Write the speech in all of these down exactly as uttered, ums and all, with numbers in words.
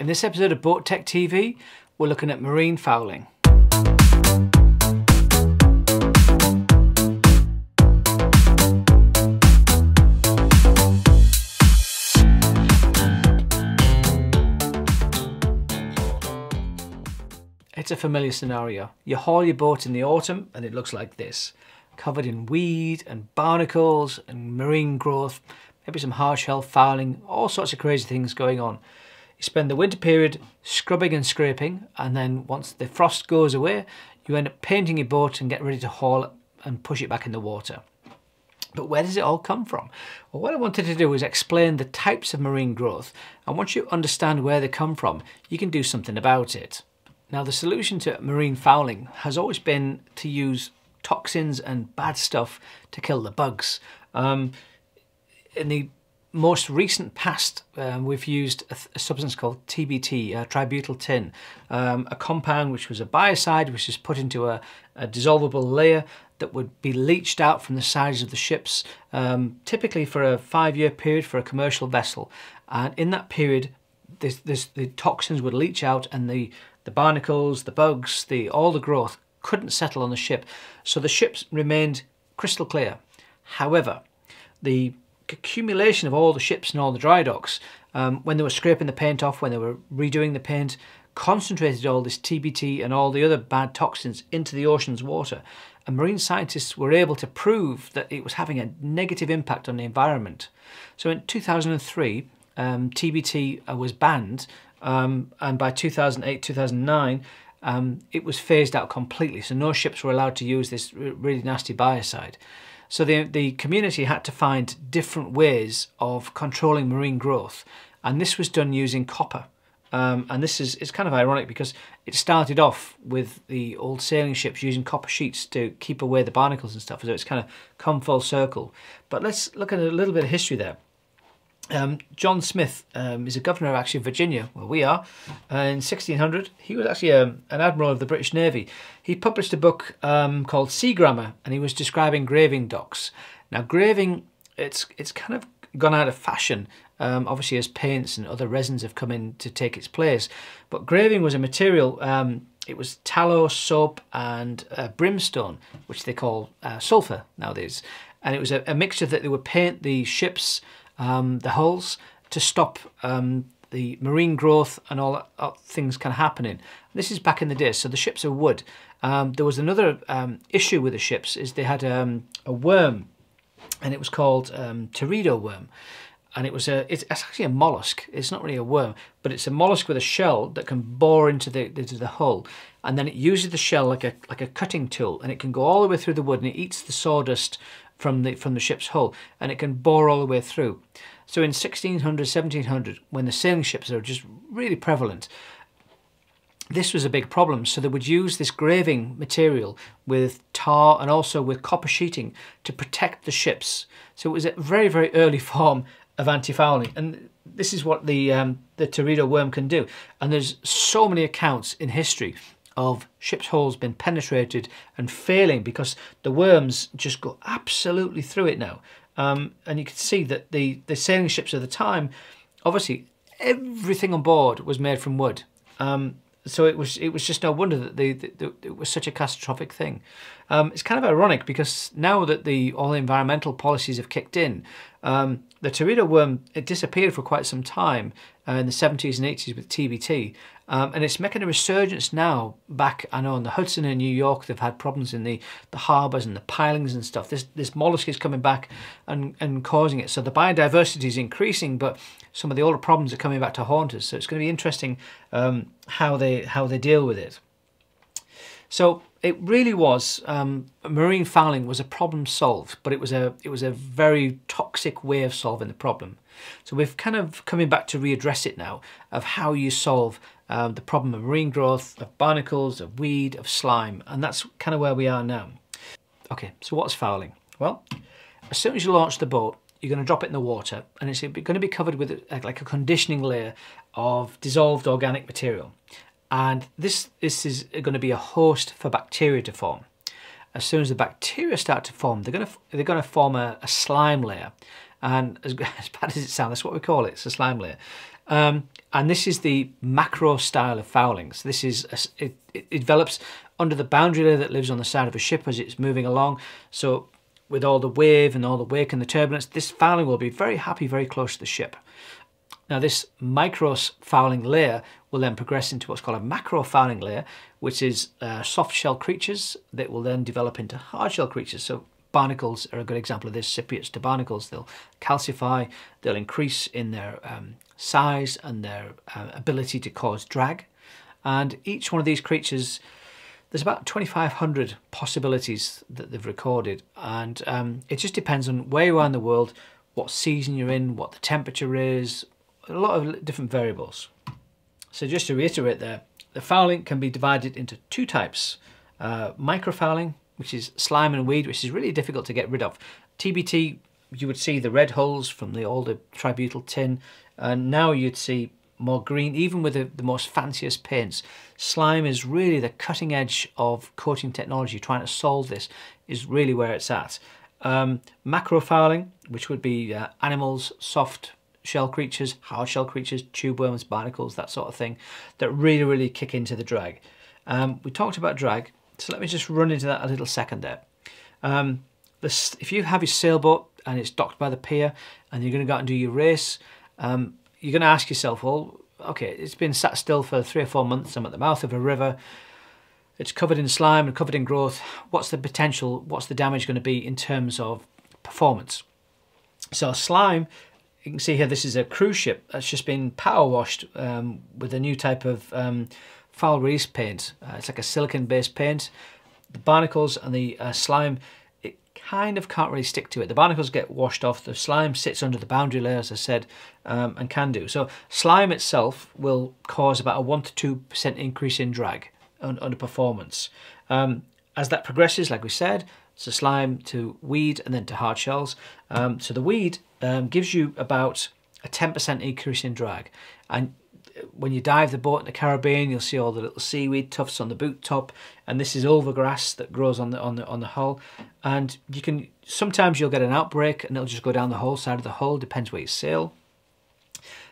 In this episode of Boat Tech T V, we're looking at marine fouling. It's a familiar scenario. You haul your boat in the autumn and it looks like this, covered in weed and barnacles and marine growth, maybe some hard shell fouling, all sorts of crazy things going on. You spend the winter period scrubbing and scraping, and then once the frost goes away, you end up painting your boat and get ready to haul it and push it back in the water. But where does it all come from? Well, what I wanted to do is explain the types of marine growth, and once you understand where they come from, you can do something about it. Now, the solution to marine fouling has always been to use toxins and bad stuff to kill the bugs. Um, in the most recent past, um, we've used a, a substance called T B T, uh, tributyltin, um, a compound which was a biocide, which is put into a, a dissolvable layer that would be leached out from the sides of the ships, um, typically for a five-year period for a commercial vessel. And in that period, this, this, the toxins would leach out, and the the barnacles, the bugs, the all the growth couldn't settle on the ship, so the ships remained crystal clear. However, the accumulation of all the ships and all the dry docks, um, when they were scraping the paint off, when they were redoing the paint, concentrated all this T B T and all the other bad toxins into the ocean's water, and marine scientists were able to prove that it was having a negative impact on the environment. So in two thousand three, um, T B T uh, was banned, um, and by two thousand eight, two thousand nine, Um, it was phased out completely, so no ships were allowed to use this really nasty biocide. So the, the community had to find different ways of controlling marine growth, and this was done using copper. Um, and this is it's kind of ironic because it started off with the old sailing ships using copper sheets to keep away the barnacles and stuff, so it's kind of come full circle. But let's look at a little bit of history there. Um, John Smith um, is a governor of actually Virginia, where we are, uh, in sixteen hundred. He was actually a, an admiral of the British Navy. He published a book um, called Sea Grammar, and he was describing graving docks. Now, graving, it's, it's kind of gone out of fashion, um, obviously as paints and other resins have come in to take its place. But graving was a material, um, it was tallow, soap and uh, brimstone, which they call uh, sulphur nowadays. And it was a, a mixture that they would paint the ships, Um, the hulls, to stop um, the marine growth and all that, all things kind of happening. This is back in the day, so the ships are wood. Um, there was another um, issue with the ships is they had um, a worm, and it was called um, teredo worm, and it was a it's actually a mollusk. It's not really a worm, but it's a mollusk with a shell that can bore into the into the hull, and then it uses the shell like a like a cutting tool, and it can go all the way through the wood, and it eats the sawdust from the from the ship's hull, and it can bore all the way through. So in sixteen hundred, seventeen hundred, when the sailing ships are just really prevalent, this was a big problem. So they would use this graving material with tar and also with copper sheeting to protect the ships. So it was a very, very early form of anti-fouling, and this is what the um, the teredo worm can do. And there's so many accounts in history of ships' hulls been penetrated and failing because the worms just go absolutely through it now. Um, and you can see that the, the sailing ships of the time, obviously everything on board was made from wood. Um, so it was it was just no wonder that they, the, the, it was such a catastrophic thing. Um, it's kind of ironic because now that the all the environmental policies have kicked in, um, the teredo worm, it disappeared for quite some time uh, in the seventies and eighties with T B T. Um, and it's making a resurgence now back, I know, on the Hudson in New York. They've had problems in the, the harbours and the pilings and stuff. This this mollusk is coming back and, and causing it. So the biodiversity is increasing, but some of the older problems are coming back to haunt us. So it's going to be interesting um, how they how they deal with it. So it really was, um, marine fouling was a problem solved, but it was a it was a very toxic way of solving the problem. So we've kind of coming back to readdress it now, of how you solve Um, the problem of marine growth, of barnacles, of weed, of slime, and that's kind of where we are now. Okay, so what's fouling? Well, as soon as you launch the boat, you're going to drop it in the water, and it's going to be covered with a, like a conditioning layer of dissolved organic material. And this, this is going to be a host for bacteria to form. As soon as the bacteria start to form, they're going to, they're going to form a, a slime layer. And as, as bad as it sounds, that's what we call it, it's a slime layer. Um, and this is the macro style of fouling. So this is, a, it, it develops under the boundary layer that lives on the side of a ship as it's moving along. So with all the wave and all the wake and the turbulence, this fouling will be very happy, very close to the ship. Now this micro fouling layer will then progress into what's called a macro fouling layer, which is uh, soft shell creatures that will then develop into hard shell creatures. So barnacles are a good example of this, cypriots to barnacles. They'll calcify, they'll increase in their um, size and their uh, ability to cause drag. And each one of these creatures, there's about twenty-five hundred possibilities that they've recorded. And um, it just depends on where you are in the world, what season you're in, what the temperature is, a lot of different variables. So just to reiterate there, the fouling can be divided into two types. Uh, microfouling, which is slime and weed, which is really difficult to get rid of. T B T, you would see the red hulls from the older tributyltin, and now you'd see more green, even with the, the most fanciest paints. Slime is really the cutting edge of coating technology. Trying to solve this is really where it's at. Um, macrofouling, which would be uh, animals, soft shell creatures, hard shell creatures, tube worms, barnacles, that sort of thing, that really, really kick into the drag. Um, we talked about drag, so let me just run into that a little second there. Um, this, if you have your sailboat and it's docked by the pier and you're going to go out and do your race, um, you're going to ask yourself, well, okay, it's been sat still for three or four months, I'm at the mouth of a river, it's covered in slime and covered in growth, what's the potential, what's the damage going to be in terms of performance? So slime, you can see here, this is a cruise ship that's just been power washed um, with a new type of um, foul release paint. Uh, it's like a silicon based paint. The barnacles and the uh, slime, it kind of can't really stick to it. The barnacles get washed off, the slime sits under the boundary layer, as I said, um, and can do. So slime itself will cause about a one to two percent increase in drag and under performance. Um, as that progresses, like we said, so slime to weed and then to hard shells. Um, so the weed um, gives you about a ten percent increase in drag. And when you dive the boat in the Caribbean, you'll see all the little seaweed tufts on the boot top. And this is overgrass that grows on the on the on the hull. And you can sometimes you'll get an outbreak and it'll just go down the whole side of the hull. Depends where you sail.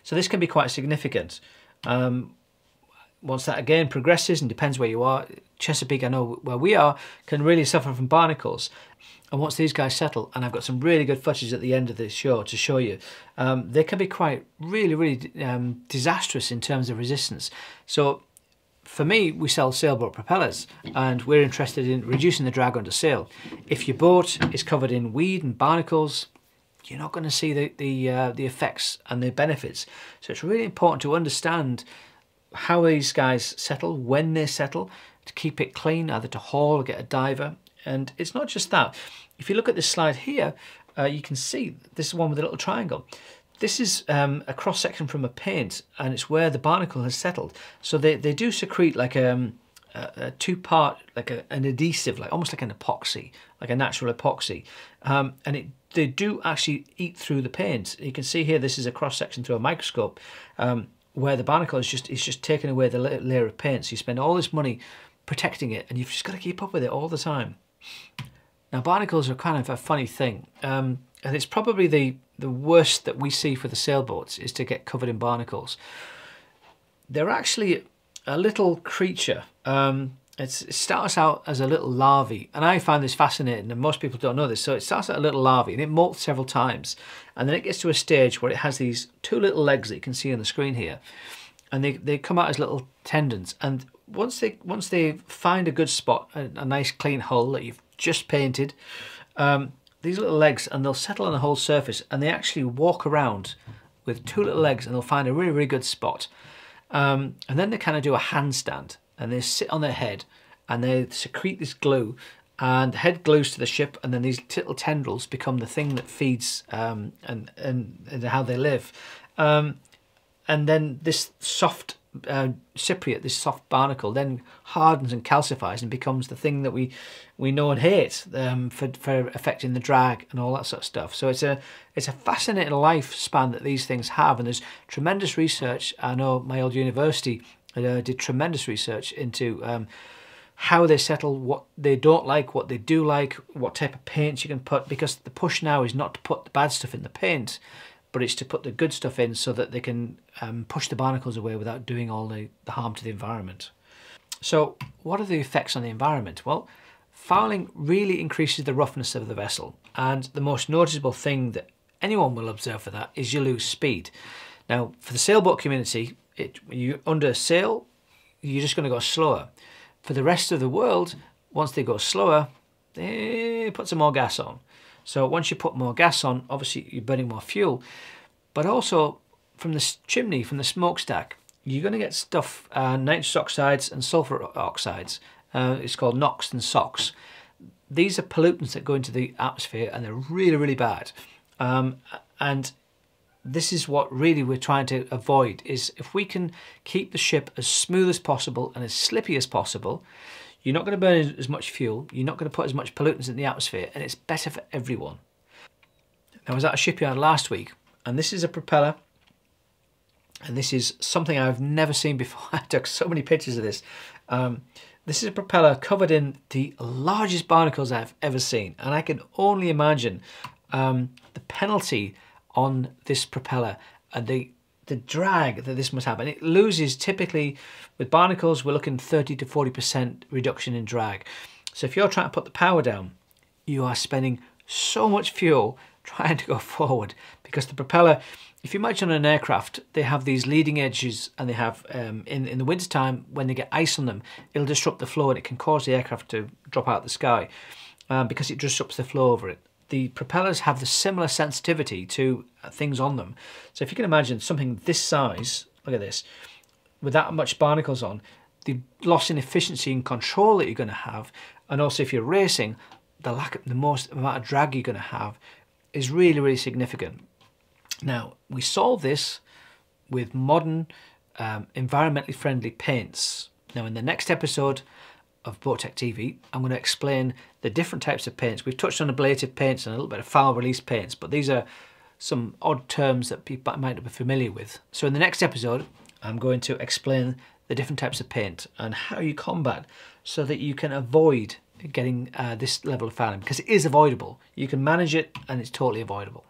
So this can be quite significant. Um, Once that again progresses, and depends where you are, Chesapeake, I know where we are, can really suffer from barnacles. And once these guys settle, and I've got some really good footage at the end of this show to show you, um, they can be quite really, really um, disastrous in terms of resistance. So for me, we sell sailboat propellers, and we're interested in reducing the drag under sail. If your boat is covered in weed and barnacles, you're not going to see the, the, uh, the effects and the benefits. So it's really important to understand how these guys settle, when they settle, to keep it clean, either to haul or get a diver. And it's not just that. If you look at this slide here, uh, you can see this one with a little triangle. This is um, a cross-section from a paint, and it's where the barnacle has settled. So they, they do secrete like a, a two-part, like a, an adhesive, like almost like an epoxy, like a natural epoxy. Um, and it, they do actually eat through the paint. You can see here, this is a cross-section through a microscope. Um, where the barnacle is just it's just taking away the layer of paint. So you spend all this money protecting it and you've just got to keep up with it all the time. Now barnacles are kind of a funny thing. Um, and it's probably the, the worst that we see for the sailboats is to get covered in barnacles. They're actually a little creature. Um, it's, it starts out as a little larvae, and I find this fascinating and most people don't know this. So it starts out a little larvae and it molts several times, and then it gets to a stage where it has these two little legs that you can see on the screen here, and they, they come out as little tendons. And once they once they find a good spot, a, a nice clean hull that you've just painted, um, these little legs, and they'll settle on the whole surface, and they actually walk around with two little legs and they'll find a really, really good spot. Um, and then they kind of do a handstand, and they sit on their head and they secrete this glue, and the head glues to the ship, and then these little tendrils become the thing that feeds um, and, and, and how they live. Um, and then this soft uh, cypriot, this soft barnacle, then hardens and calcifies and becomes the thing that we, we know and hate um, for, for affecting the drag and all that sort of stuff. So it's a, it's a fascinating lifespan that these things have, and there's tremendous research. I know my old university Uh, did tremendous research into um, how they settle, what they don't like, what they do like, what type of paints you can put, because the push now is not to put the bad stuff in the paint, but it's to put the good stuff in so that they can um, push the barnacles away without doing all the, the harm to the environment. So what are the effects on the environment? Well, fouling really increases the roughness of the vessel, and the most noticeable thing that anyone will observe for that is you lose speed. Now, for the sailboat community, it, you under sail, you're just going to go slower. For the rest of the world, once they go slower, they put some more gas on. So once you put more gas on, obviously you're burning more fuel, but also from the chimney, from the smokestack, you're going to get stuff, uh, nitrous oxides and sulfur oxides. Uh, it's called NOx and Sox. These are pollutants that go into the atmosphere, and they're really, really bad. Um, and this is what really we're trying to avoid, is if we can keep the ship as smooth as possible and as slippy as possible, you're not going to burn as much fuel, you're not going to put as much pollutants in the atmosphere, and it's better for everyone. I was at a shipyard last week, and this is a propeller, and this is something I've never seen before. I took so many pictures of this. Um, this is a propeller covered in the largest barnacles I've ever seen, and I can only imagine um, the penalty on this propeller and the the drag that this must have. And it loses, typically with barnacles we're looking thirty to forty percent reduction in drag. So if you're trying to put the power down, you are spending so much fuel trying to go forward, because the propeller, if you imagine on an aircraft, they have these leading edges, and they have um, in, in the winter time when they get ice on them, it'll disrupt the flow and it can cause the aircraft to drop out of the sky um, because it disrupts the flow over it. The propellers have the similar sensitivity to things on them. So if you can imagine something this size, look at this, with that much barnacles on, the loss in efficiency and control that you're going to have, and also if you're racing, the lack of the most amount of drag you're going to have is really, really significant. Now, we solve this with modern, um, environmentally friendly paints. Now, in the next episode of Boat Tech T V, I'm going to explain the different types of paints. We've touched on ablative paints and a little bit of foul release paints, but these are some odd terms that people might not be familiar with. So in the next episode, I'm going to explain the different types of paint and how you combat so that you can avoid getting uh, this level of fouling, because it is avoidable. You can manage it and it's totally avoidable.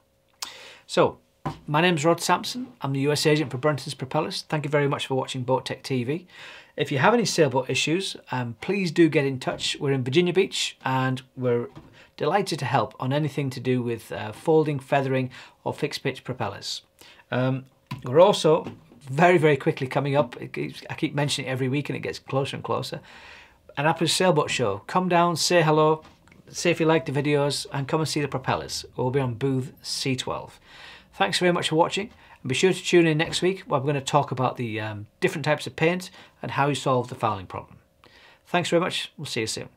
So my name's Rod Sampson. I'm the U S agent for Brunton's Propellers. Thank you very much for watching Boat Tech T V. If you have any sailboat issues, um, please do get in touch. We're in Virginia Beach, and we're delighted to help on anything to do with uh, folding, feathering, or fixed pitch propellers. Um, we're also very, very quickly coming up. It keeps, I keep mentioning it every week, and it gets closer and closer. An Apple's Sailboat Show. Come down, say hello, say if you like the videos, and come and see the propellers. We'll be on Booth C twelve. Thanks very much for watching, and be sure to tune in next week where we're going to talk about the um, different types of paint and how you solve the fouling problem. Thanks very much. We'll see you soon.